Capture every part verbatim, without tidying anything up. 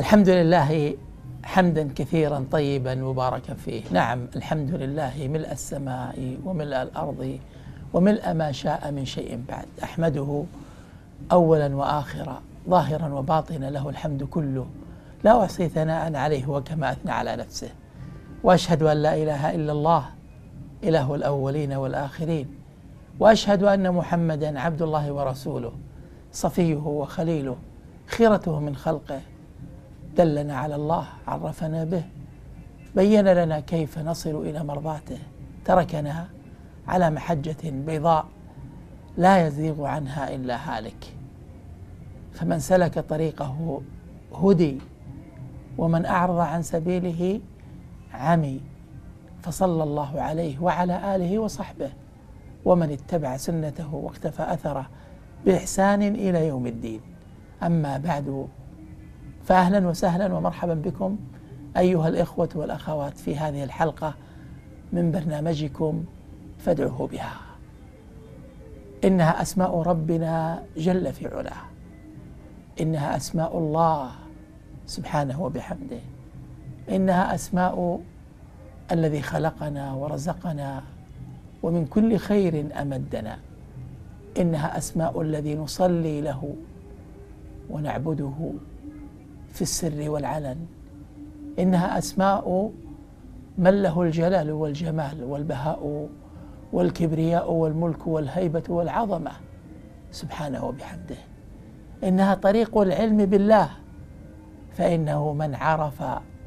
الحمد لله حمدا كثيرا طيبا مباركا فيه. نعم الحمد لله ملء السماء وملء الأرض وملء ما شاء من شيء بعد. أحمده أولا وآخرا ظاهرا وباطنا، له الحمد كله لا أحصي ثناء عليه وكما أثنى على نفسه. وأشهد أن لا إله إلا الله إله الأولين والآخرين، وأشهد أن محمدا عبد الله ورسوله صفيه وخليله خيرته من خلقه، دلنا على الله عرفنا به، بين لنا كيف نصل إلى مرضاته، تركنا على محجة بيضاء لا يزيغ عنها إلا هالك. فمن سلك طريقه هدي، ومن أعرض عن سبيله عمي. فصلى الله عليه وعلى آله وصحبه، ومن اتبع سنته واقتفى أثره بإحسان إلى يوم الدين. أما بعد، فأهلا وسهلا ومرحبا بكم أيها الإخوة والأخوات في هذه الحلقة من برنامجكم فادعوه بها. إنها أسماء ربنا جل في علاه، إنها أسماء الله سبحانه وبحمده، إنها أسماء الذي خلقنا ورزقنا ومن كل خير أمدنا، إنها أسماء الذي نصلي له ونعبده في السر والعلن، إنها أسماء من له الجلال والجمال والبهاء والكبرياء والملك والهيبة والعظمة سبحانه وبحمده، إنها طريق العلم بالله، فإنه من عرف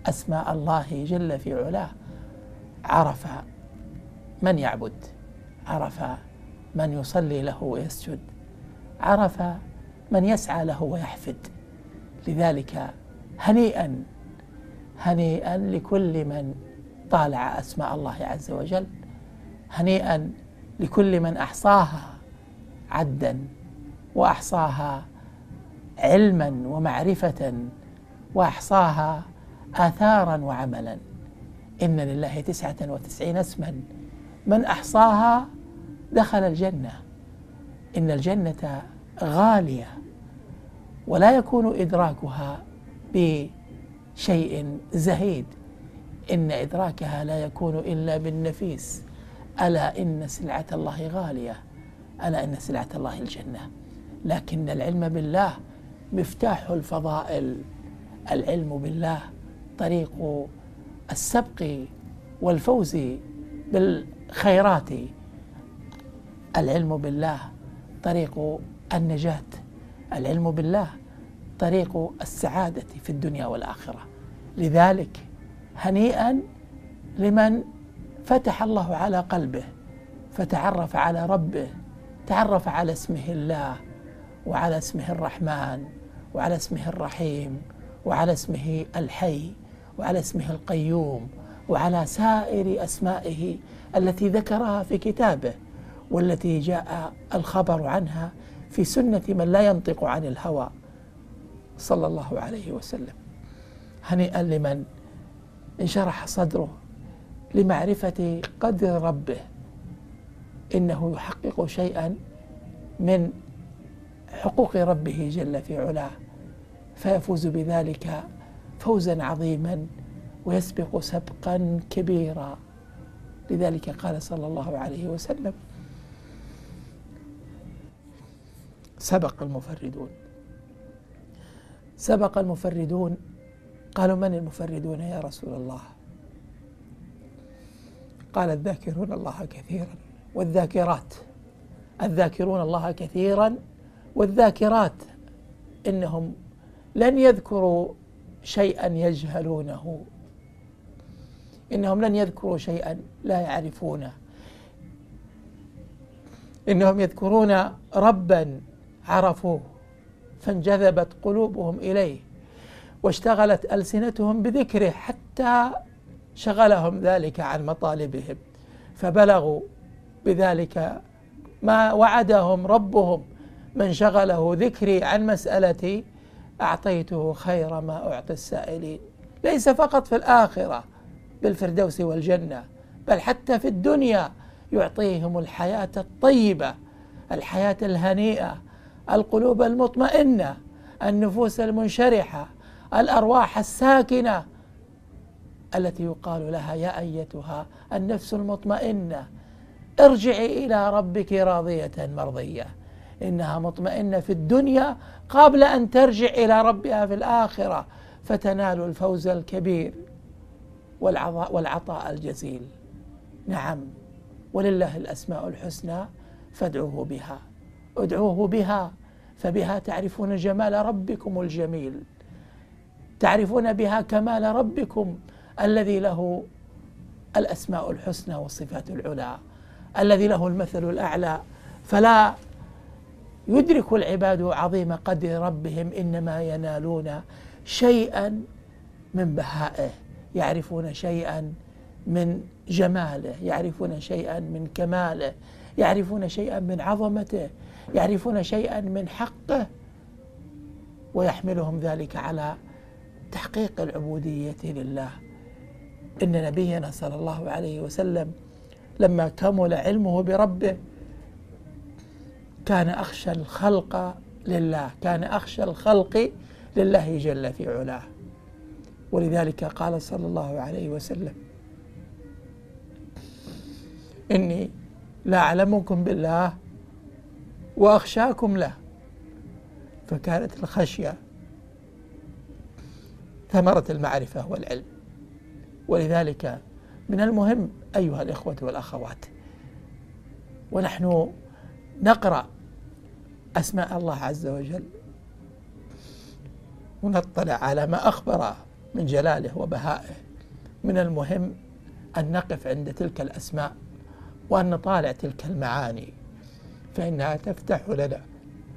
أسماء الله جل في علاه عرف من يعبد، عرف من يصلي له ويسجد، عرف من يسعى له ويحفد. لذلك هنيئا هنيئا لكل من طالع أسماء الله عز وجل، هنيئا لكل من أحصاها عدا وأحصاها علما ومعرفة وأحصاها آثارا وعملا. إن لله تسعة وتسعين اسما من أحصاها دخل الجنة. إن الجنة غالية ولا يكون إدراكها بشيء زهيد، إن إدراكها لا يكون إلا بالنفيس. ألا إن سلعة الله غالية، ألا إن سلعة الله الجنة. لكن العلم بالله مفتاح الفضائل، العلم بالله طريق السبق والفوز بالخيرات، العلم بالله طريق النجاة، العلم بالله طريق السعادة في الدنيا والآخرة. لذلك هنيئا لمن فتح الله على قلبه فتعرف على ربه، تعرف على اسمه الله وعلى اسمه الرحمن وعلى اسمه الرحيم وعلى اسمه الحي وعلى اسمه القيوم وعلى سائر أسمائه التي ذكرها في كتابه والتي جاء الخبر عنها في سنة من لا ينطق عن الهوى صلى الله عليه وسلم. هنيئا لمن انشرح صدره لمعرفة قدر ربه، إنه يحقق شيئا من حقوق ربه جل في علاه، فيفوز بذلك فوزا عظيما ويسبق سبقا كبيرا. لذلك قال صلى الله عليه وسلم: سبق المفردون سبق المفردون قالوا: من المفردون يا رسول الله؟ قال: الذاكرون الله كثيرا والذاكرات، الذاكرون الله كثيرا والذاكرات، إنهم لن يذكروا شيئا يجهلونه، إنهم لن يذكروا شيئا لا يعرفونه، إنهم يذكرون ربا عرفوه فانجذبت قلوبهم إليه واشتغلت ألسنتهم بذكره حتى شغلهم ذلك عن مطالبهم، فبلغوا بذلك ما وعدهم ربهم: من شغله ذكري عن مسألتي أعطيته خير ما أعطي السائلين. ليس فقط في الآخرة بالفردوس والجنة، بل حتى في الدنيا يعطيهم الحياة الطيبة، الحياة الهنيئة، القلوب المطمئنة، النفوس المنشرحة، الأرواح الساكنة التي يقال لها يا أيتها النفس المطمئنة ارجعي إلى ربك راضية مرضية، إنها مطمئنة في الدنيا قبل أن ترجع إلى ربها في الآخرة فتنال الفوز الكبير والعطاء الجزيل. نعم، ولله الأسماء الحسنى فادعوه بها، ادعوه بها، فبها تعرفون جمال ربكم الجميل، تعرفون بها كمال ربكم الذي له الأسماء الحسنى والصفات العلى، الذي له المثل الأعلى، فلا يدرك العباد عظيم قدر ربهم، إنما ينالون شيئا من بهائه، يعرفون شيئا من جماله، يعرفون شيئا من كماله، يعرفون شيئا من عظمته، يعرفون شيئا من حقه، ويحملهم ذلك على تحقيق العبودية لله. إن نبينا صلى الله عليه وسلم لما كمل علمه بربه كان أخشى الخلق لله، كان أخشى الخلق لله جل في علاه، ولذلك قال صلى الله عليه وسلم: إني لا أعلمكم بالله وأخشاكم له. فكانت الخشية ثمرة المعرفة والعلم. ولذلك من المهم أيها الإخوة والأخوات ونحن نقرأ أسماء الله عز وجل ونطلع على ما أخبر من جلاله وبهائه، من المهم أن نقف عند تلك الأسماء وأن نطالع تلك المعاني، فإنها تفتح لنا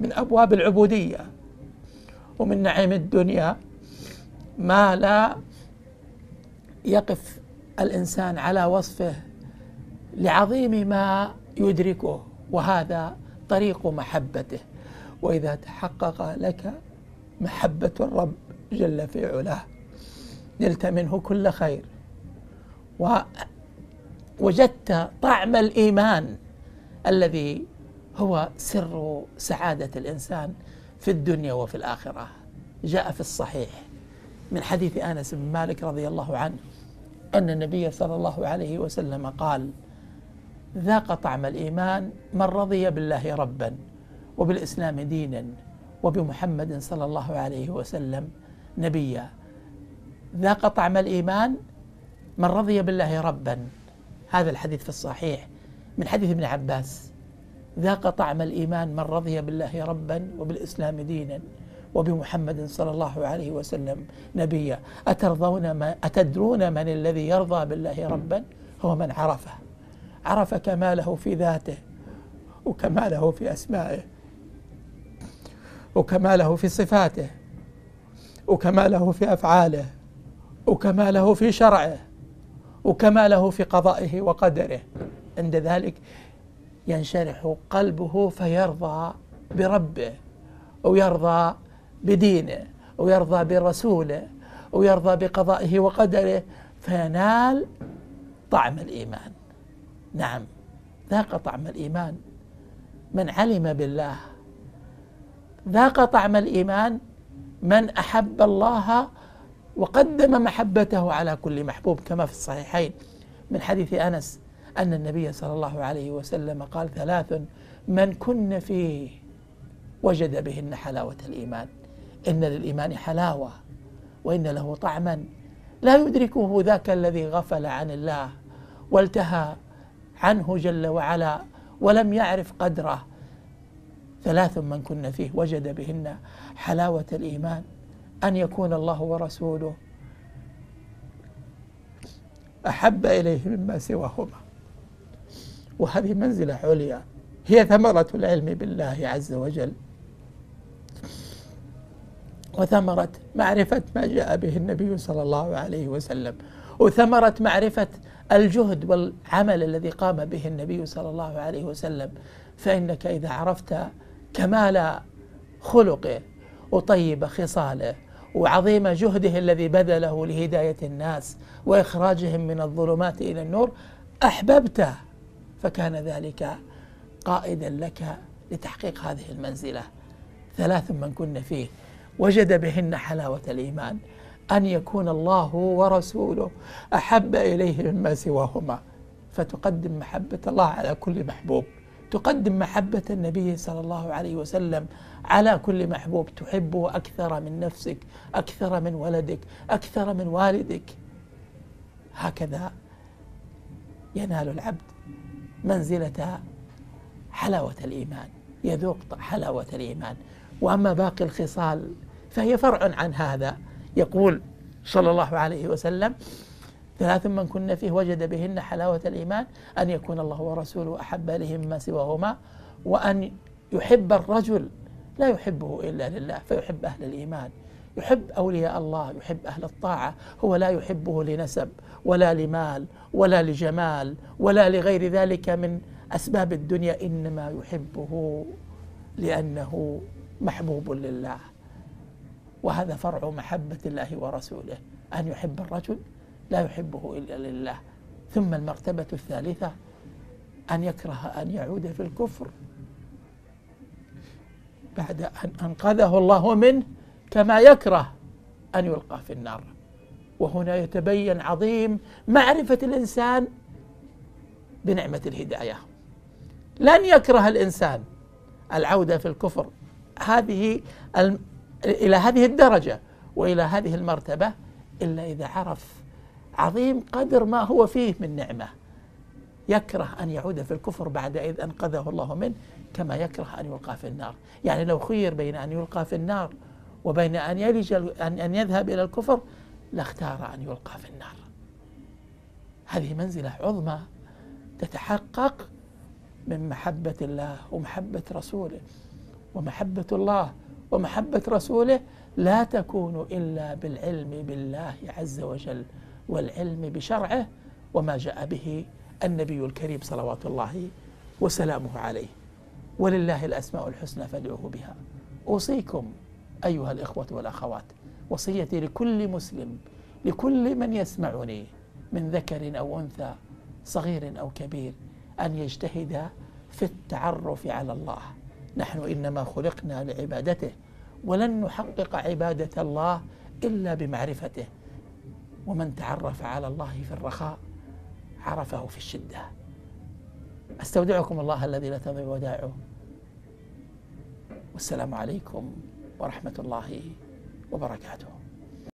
من أبواب العبودية ومن نعيم الدنيا ما لا يقف الإنسان على وصفه لعظيم ما يدركه، وهذا طريق محبته. وإذا تحقق لك محبة الرب جل في علاه نلت منه كل خير، ووجدت طعم الإيمان الذي هو سر سعادة الإنسان في الدنيا وفي الآخرة. جاء في الصحيح من حديث أنس بن مالك رضي الله عنه أن النبي صلى الله عليه وسلم قال: ذاق طعم الإيمان من رضي بالله ربا وبالإسلام دينا وبمحمد صلى الله عليه وسلم نبيا. ذاق طعم الإيمان من رضي بالله ربا، هذا الحديث في الصحيح من حديث ابن عباس. ذاق طعم الإيمان من رضي بالله ربا وبالإسلام دينا وبمحمد صلى الله عليه وسلم نبيا. أترضون ما أتدرون من الذي يرضى بالله ربا؟ هو من عرفه، عرف كماله في ذاته وكماله في أسمائه وكماله في صفاته وكماله في أفعاله وكماله في شرعه وكماله في قضائه وقدره. عند ذلك ينشرح قلبه فيرضى بربه ويرضى بدينه ويرضى برسوله ويرضى بقضائه وقدره، فينال طعم الإيمان. نعم، ذاق طعم الإيمان من علم بالله، ذاق طعم الإيمان من أحب الله وقدم محبته على كل محبوب، كما في الصحيحين من حديث أنس أن النبي صلى الله عليه وسلم قال: ثلاث من كن فيه وجد بهن حلاوة الإيمان، إن للإيمان حلاوة وإن له طعما لا يدركه ذاك الذي غفل عن الله والتهى عنه جل وعلا ولم يعرف قدره. ثلاث من كن فيه وجد بهن حلاوة الإيمان: أن يكون الله ورسوله أحب إليه مما سواهما. وهذه منزلة عليا هي ثمرة العلم بالله عز وجل وثمرة معرفة ما جاء به النبي صلى الله عليه وسلم وثمرة معرفة الجهد والعمل الذي قام به النبي صلى الله عليه وسلم. فإنك إذا عرفت كمال خلقه وطيب خصاله وعظيم جهده الذي بذله لهداية الناس وإخراجهم من الظلمات إلى النور أحببته، فكان ذلك قائدا لك لتحقيق هذه المنزلة. ثلاث من كن فيه وجد بهن حلاوة الإيمان، أن يكون الله ورسوله أحب إليه مما سواهما، فتقدم محبة الله على كل محبوب، تقدم محبة النبي صلى الله عليه وسلم على كل محبوب، تحبه أكثر من نفسك، أكثر من ولدك، أكثر من والدك. هكذا ينال العبد منزلة حلاوة الإيمان، يذوق حلاوة الإيمان. وأما باقي الخصال فهي فرع عن هذا. يقول صلى الله عليه وسلم: ثلاث من كن فيه وجد بهن حلاوة الإيمان، أن يكون الله ورسوله أحب إليه مما سواهما، وأن يحب الرجل لا يحبه إلا لله فيحب أهل الإيمان، يحب أولياء الله، يحب أهل الطاعة. هو لا يحبه لنسب ولا لمال ولا لجمال ولا لغير ذلك من أسباب الدنيا، إنما يحبه لأنه محبوب لله. وهذا فرع محبة الله ورسوله، أن يحب الرجل لا يحبه إلا لله. ثم المرتبة الثالثة أن يكره أن يعود في الكفر بعد أن أنقذه الله منه، كما يكره أن يلقى في النار. وهنا يتبين عظيم معرفة الإنسان بنعمة الهداية. لن يكره الإنسان العودة في الكفر هذه إلى هذه الدرجة وإلى هذه المرتبة إلا إذا عرف عظيم قدر ما هو فيه من نعمة. يكره أن يعود في الكفر بعد إذ أنقذه الله منه، كما يكره أن يلقى في النار. يعني لو خير بين أن يلقى في النار وبين أن يلج أن يذهب إلى الكفر لاختار أن يلقى في النار. هذه منزلة عظمى تتحقق من محبة الله ومحبة رسوله. ومحبة الله ومحبة رسوله لا تكون إلا بالعلم بالله عز وجل والعلم بشرعه وما جاء به النبي الكريم صلوات الله وسلامه عليه. ولله الأسماء الحسنى فادعوه بها. أوصيكم أيها الإخوة والأخوات، وصيتي لكل مسلم، لكل من يسمعني من ذكر أو أنثى، صغير أو كبير، أن يجتهد في التعرف على الله. نحن إنما خلقنا لعبادته، ولن نحقق عبادة الله إلا بمعرفته. ومن تعرف على الله في الرخاء عرفه في الشدة. أستودعكم الله الذي لا تضيع ودائعه، والسلام عليكم ورحمة الله وبركاته.